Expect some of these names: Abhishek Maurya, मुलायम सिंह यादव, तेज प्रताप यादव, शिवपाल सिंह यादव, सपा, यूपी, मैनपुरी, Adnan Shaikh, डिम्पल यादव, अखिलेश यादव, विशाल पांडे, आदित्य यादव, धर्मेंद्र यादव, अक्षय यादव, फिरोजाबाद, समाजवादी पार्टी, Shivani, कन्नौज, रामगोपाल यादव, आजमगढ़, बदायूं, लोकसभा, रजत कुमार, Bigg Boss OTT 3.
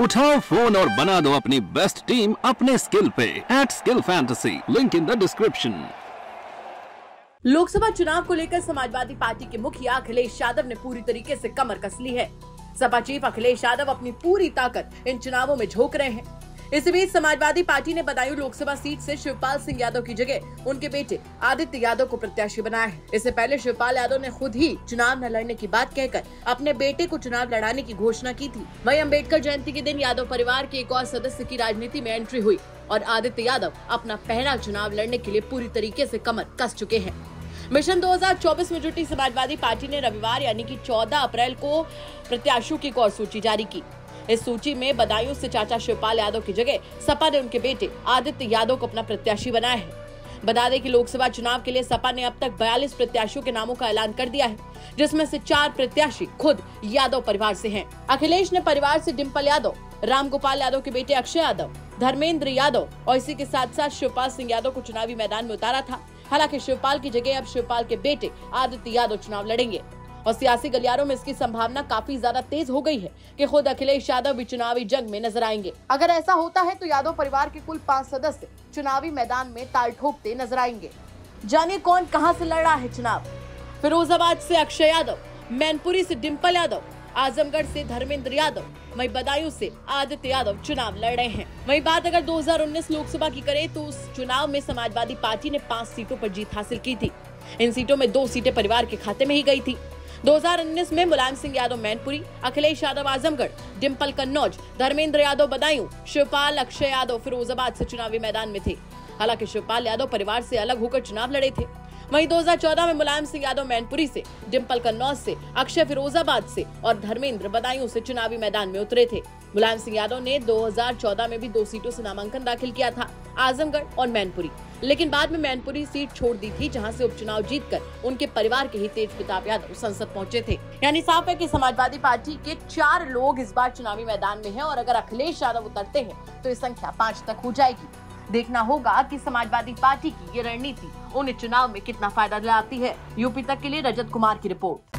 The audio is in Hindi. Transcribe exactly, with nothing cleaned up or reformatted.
उठाओ फोन और बना दो अपनी बेस्ट टीम अपने स्किल पे at skill fantasy, link in the description. लोकसभा चुनाव को लेकर समाजवादी पार्टी के मुखिया अखिलेश यादव ने पूरी तरीके से कमर कस ली है। सपा चीफ अखिलेश यादव अपनी पूरी ताकत इन चुनावों में झोंक रहे हैं। इसी बीच समाजवादी पार्टी ने बदायूं लोकसभा सीट से शिवपाल सिंह यादव की जगह उनके बेटे आदित्य यादव को प्रत्याशी बनाया है। इससे पहले शिवपाल यादव ने खुद ही चुनाव न लड़ने की बात कहकर अपने बेटे को चुनाव लड़ाने की घोषणा की थी। वहीं अम्बेडकर जयंती के दिन यादव परिवार के एक और सदस्य की राजनीति में एंट्री हुई और आदित्य यादव अपना पहला चुनाव लड़ने के लिए पूरी तरीके से कमर कस चुके हैं। मिशन दो हज़ार चौबीस में जुटी समाजवादी पार्टी ने रविवार यानी कि चौदह अप्रैल को प्रत्याशियों की एक और सूची जारी की। इस सूची में बदायूं से चाचा शिवपाल यादव की जगह सपा ने उनके बेटे आदित्य यादव को अपना प्रत्याशी बनाया है। बता दें कि लोकसभा चुनाव के लिए सपा ने अब तक बयालीस प्रत्याशियों के नामों का ऐलान कर दिया है, जिसमें से चार प्रत्याशी खुद यादव परिवार से हैं। अखिलेश ने परिवार से डिम्पल यादव, रामगोपाल यादव के बेटे अक्षय यादव, धर्मेंद्र यादव और इसी के साथ साथ शिवपाल सिंह यादव को चुनावी मैदान में उतारा था। हालांकि शिवपाल की जगह अब शिवपाल के बेटे आदित्य यादव चुनाव लड़ेंगे और सियासी गलियारों में इसकी संभावना काफी ज्यादा तेज हो गई है कि खुद अखिलेश यादव भी चुनावी जंग में नजर आएंगे। अगर ऐसा होता है तो यादव परिवार के कुल पाँच सदस्य चुनावी मैदान में ताल ठोकते नजर आएंगे। जानिए कौन कहाँ से लड़ रहा है चुनाव। फिरोजाबाद से अक्षय यादव, मैनपुरी से डिम्पल यादव, आजमगढ़ से धर्मेंद्र यादव, वहीं बदायूं से आदित्य यादव चुनाव लड़ रहे हैं। वहीं बात अगर दो हज़ार उन्नीस लोकसभा की करें तो उस चुनाव में समाजवादी पार्टी ने पांच सीटों पर जीत हासिल की थी। इन सीटों में दो सीटें परिवार के खाते में ही गई थी। दो हज़ार उन्नीस में मुलायम सिंह यादव मैनपुरी, अखिलेश यादव आजमगढ़, डिम्पल कन्नौज, धर्मेंद्र यादव बदायूं, शिवपाल, अक्षय यादव फिरोजाबाद से चुनावी मैदान में थे। हालांकि शिवपाल यादव परिवार से अलग होकर चुनाव लड़े थे। वहीं दो हज़ार चौदह में मुलायम सिंह यादव मैनपुरी से, डिम्पल कन्नौज से, अक्षय फिरोजाबाद से और धर्मेंद्र बदायूं से चुनावी मैदान में उतरे थे। मुलायम सिंह यादव ने दो हज़ार चौदह में भी दो सीटों से नामांकन दाखिल किया था, आजमगढ़ और मैनपुरी, लेकिन बाद में मैनपुरी सीट छोड़ दी थी, जहां से उपचुनाव जीतकर उनके परिवार के ही तेज प्रताप यादव संसद पहुंचे थे। यानी साफ है कि समाजवादी पार्टी के चार लोग इस बार चुनावी मैदान में हैं और अगर अखिलेश यादव उतरते हैं तो ये संख्या पाँच तक हो जाएगी। देखना होगा कि समाजवादी पार्टी की ये रणनीति उन्हें चुनाव में कितना फायदा दिलाती है। यूपी तक के लिए रजत कुमार की रिपोर्ट।